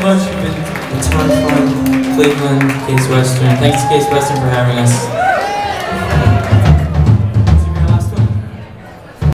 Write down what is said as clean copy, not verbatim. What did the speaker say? so much. It's been a ton of fun. Cleveland, Case Western. Thanks to Case Western for having us.